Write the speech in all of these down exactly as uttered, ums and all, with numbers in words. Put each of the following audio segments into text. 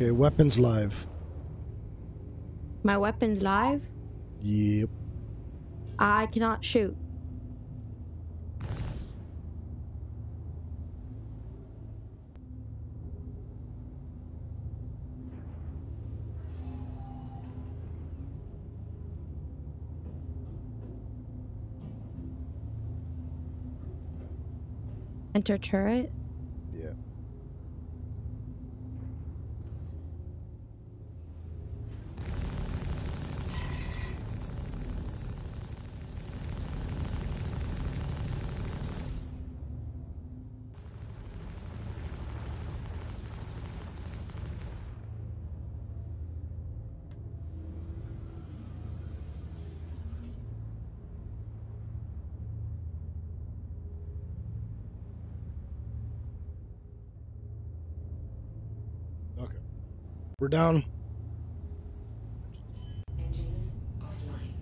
Okay, weapons live. My weapon's live? Yep. I cannot shoot. Enter turret? Yeah. We're down. Engines offline.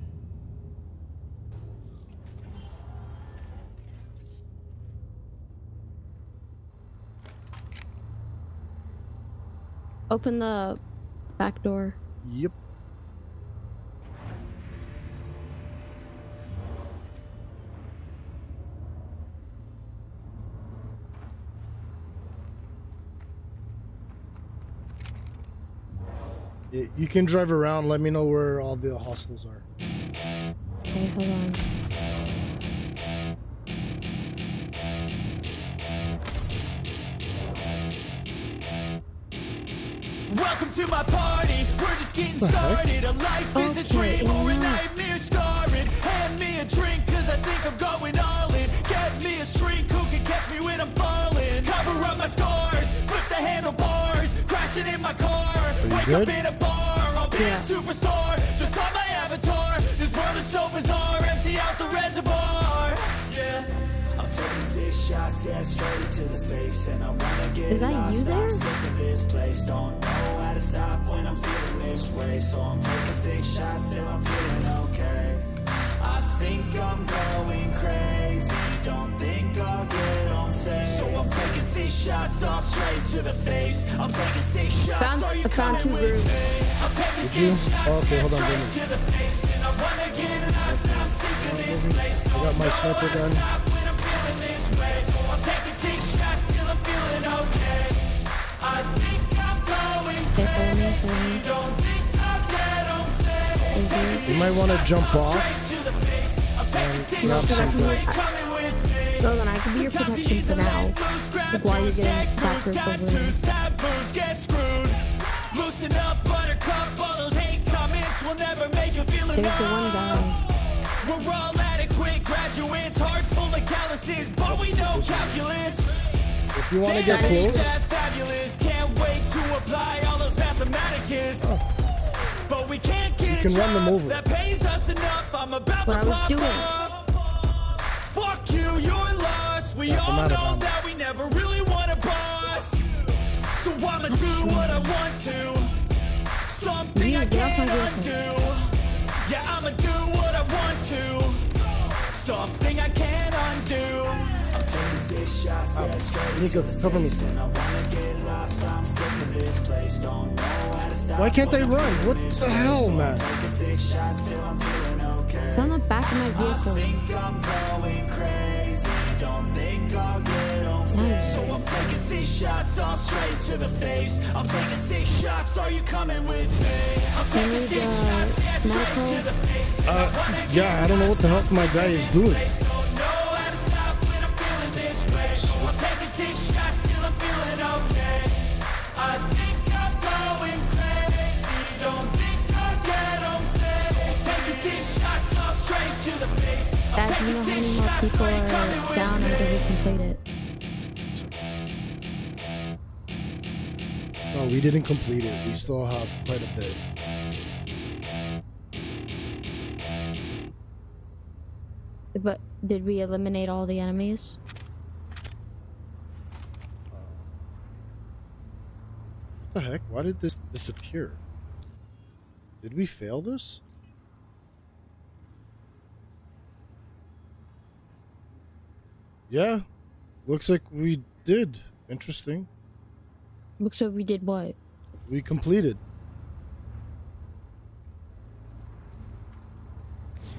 Open the back door. Yep. You can drive around. Let me know where all the hostiles are. Okay, hold on. Welcome to my party. We're just getting started. A life is a dream or a nightmare scarring. Hand me a drink because I think I'm going all in. Get me a shrink who can catch me when I'm falling. Cover up my scars. Flip the handlebars. Crashing in my car. Wake up in a bar, I'll be yeah. a superstar. Just on my avatar. This world is so bizarre. Empty out the reservoir. Yeah. I'm taking six shots, yeah, straight to the face. And I wanna get is lost. Is that you there? I'm sick of this place. Don't know how to stop when I'm feeling this way. So I'm taking six shots till I'm feeling okay. I think I'm going crazy. Don't think I'll get on safe. So I'm taking six shots all straight to the face. I'm taking six shots. Found, Are you I found two groups. I'm taking six shots okay, hold on, straight to the face. And I wanna get lost and I'm sick of this place. I got my sniper gun. When I'm feeling this way. So I'm taking six shots till I'm feeling okay. I think I'm going crazy. Don't think I'll get on safe. You might wanna jump off. No, so then I can be your protection for now. Like while you're getting back over. Loosen up, buttercup, all those hate comments will never make you feel it. There's the one guy. We're all adequate graduates, heart full of calluses, but we know calculus. If you want to get close, can't wait to apply all those mathematicus. But we can't get you can run them over. That pays us enough. I'm about what to pop up. Fuck you, you're lost. We yeah, all know that we never really want a boss. So I'ma do sure. what I want to. Something you I can't undo. Yeah, I'ma do what I want to. Something I can't undo. Nico, cover me. Why can't they run? What the hell, man? Down the back of my vehicle. I think I'm going crazy. Don't think I'll get on safe. So I'm taking six shots all straight to the face. I'm taking six shots. Are you coming with me? I'm taking six shots straight to the face. Uh, yeah, I don't know what the hell my guy is doing. I'm taking six shots till I'm feeling okay. I think I'm going crazy. Don't think I'll get on safe. I'm taking six shots all straight to the face. I'm taking six shots all straight coming down until we complete it. No, we didn't complete it. We still have quite a bit. But did we eliminate all the enemies? What the heck? Why did this disappear? Did we fail this? Yeah, looks like we did. Interesting. Looks like we did what? we completed.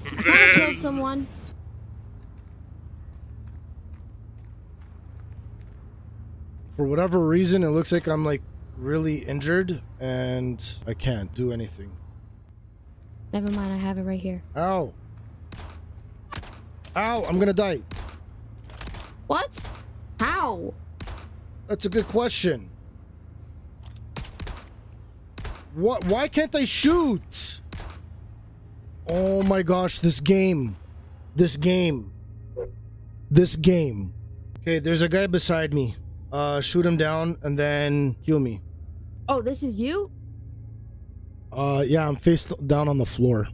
I killed someone. For whatever reason, it looks like I'm like really injured and I can't do anything. Never mind, I have it right here. Ow. Ow, I'm gonna die. What? How? That's a good question. What? Why can't I shoot? Oh my gosh, this game. This game. This game. Okay, there's a guy beside me. Uh, shoot him down and then heal me. Oh, this is you? Uh, yeah, I'm face down on the floor.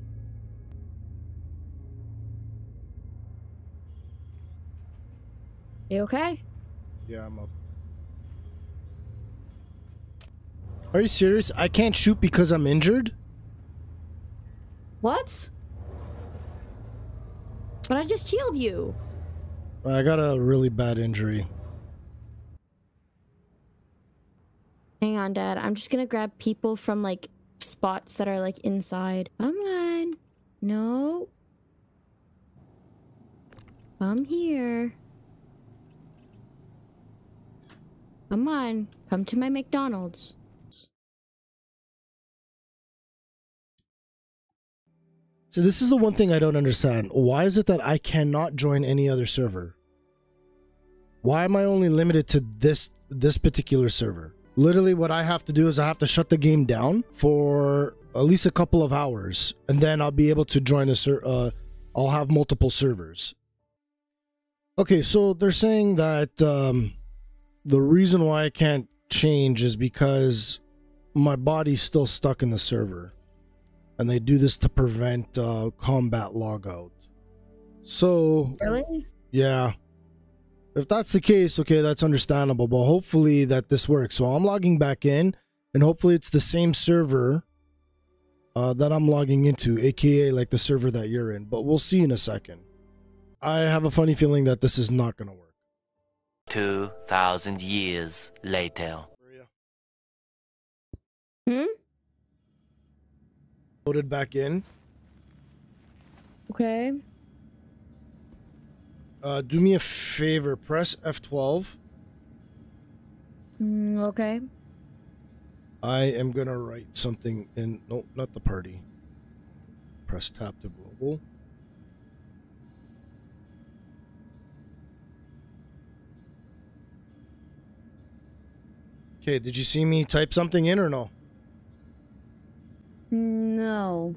You okay? Yeah, I'm up. Are you serious? I can't shoot because I'm injured? What? But I just healed you. I got a really bad injury. Hang on, Dad. I'm just gonna grab people from, like, spots that are, like, inside. Come on. No. Come here. Come on. Come to my McDonald's. So this is the one thing I don't understand. Why is it that I cannot join any other server? Why am I only limited to this this particular server? Literally what I have to do is I have to shut the game down for at least a couple of hours. And then I'll be able to join a ser- uh, I'll have multiple servers. Okay, so they're saying that um, the reason why I can't change is because my body's still stuck in the server. And they do this to prevent uh, combat logout. So... Really? Yeah. If that's the case, okay, that's understandable. But hopefully that this works. So I'm logging back in. And hopefully it's the same server uh, that I'm logging into. A K A like the server that you're in. But we'll see in a second. I have a funny feeling that this is not going to work. two thousand years later. Hmm? Loaded back in. Okay. Uh, do me a favor. Press F twelve. Mm, okay. I am gonna write something in. No, not the party. Press tab to global. Okay, did you see me type something in or no? No.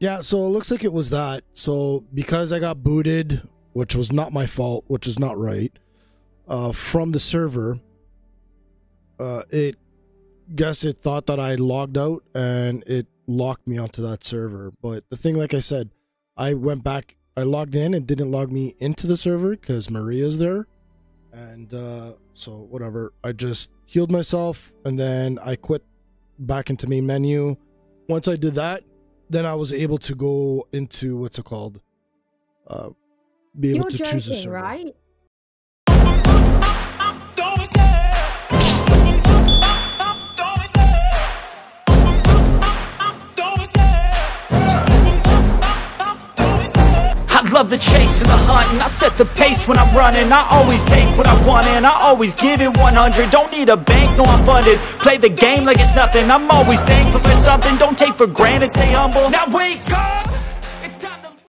Yeah, so it looks like it was that. So because I got booted, which was not my fault, which is not right, uh, from the server, uh, it guess it thought that I logged out and it locked me onto that server. But the thing, like I said, I went back, I logged in and didn't log me into the server because Maria's there. And uh, so whatever, I just healed myself and then I quit back into main menu. Once I did that, then I was able to go into what's it called? Uh, be able You're to joking, choose a server. Right? Love the chase and the hunt, and I set the pace when I'm running. I always take what I want and I always give it one hundred. Don't need a bank, no I'm funded. Play the game like it's nothing. I'm always thankful for something. Don't take for granted, stay humble. Now wake up!